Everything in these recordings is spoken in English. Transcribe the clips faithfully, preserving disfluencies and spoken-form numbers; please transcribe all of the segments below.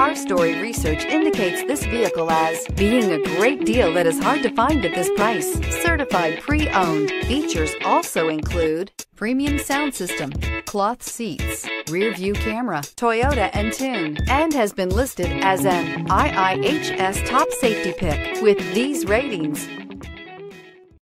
Car Story research indicates this vehicle as being a great deal that is hard to find at this price. Certified pre-owned. Features also include premium sound system, cloth seats, rear view camera, Toyota Entune, and has been listed as an I I H S top safety pick with these ratings.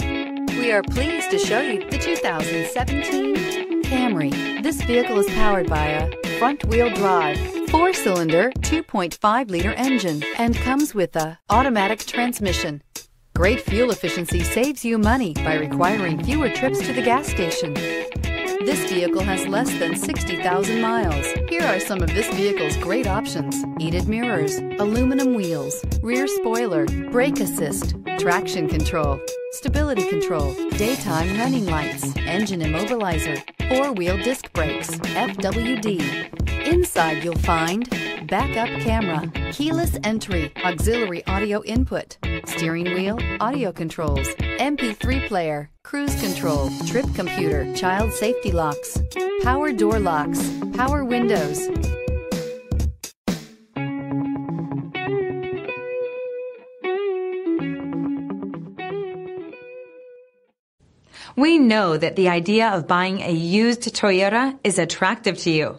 We are pleased to show you the two thousand seventeen Camry. This vehicle is powered by a front-wheel drive, four-cylinder, two point five liter engine, and comes with an automatic transmission. Great fuel efficiency saves you money by requiring fewer trips to the gas station. This vehicle has less than sixty thousand miles. Here are some of this vehicle's great options: heated mirrors, aluminum wheels, rear spoiler, brake assist, traction control, stability control, daytime running lights, engine immobilizer, four-wheel disc brakes, F W D. Inside you'll find backup camera, keyless entry, auxiliary audio input, steering wheel audio controls, M P three player, cruise control, trip computer, child safety locks, power door locks, power windows. We know that the idea of buying a used Toyota is attractive to you.